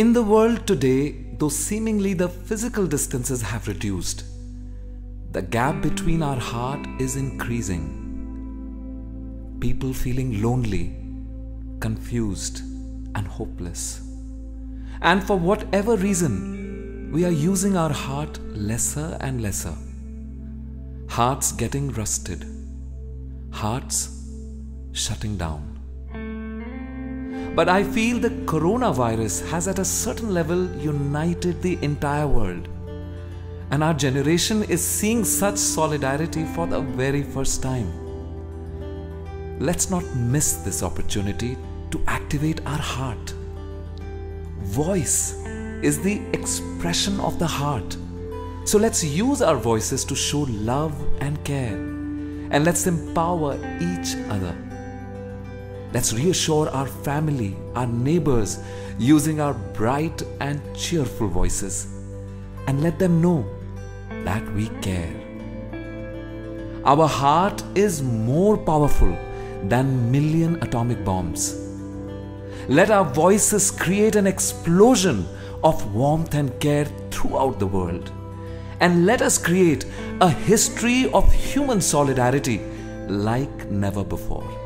In the world today, though seemingly the physical distances have reduced, the gap between our heart is increasing. People feeling lonely, confused, and hopeless. And for whatever reason, we are using our heart lesser and lesser. Hearts getting rusted. Hearts shutting down. But I feel the coronavirus has at a certain level united the entire world. And our generation is seeing such solidarity for the very first time. Let's not miss this opportunity to activate our heart. Voice is the expression of the heart. So let's use our voices to show love and care. And let's empower each other. Let's reassure our family, our neighbors, using our bright and cheerful voices, and let them know that we care. Our heart is more powerful than million atomic bombs. Let our voices create an explosion of warmth and care throughout the world. And let us create a history of human solidarity like never before.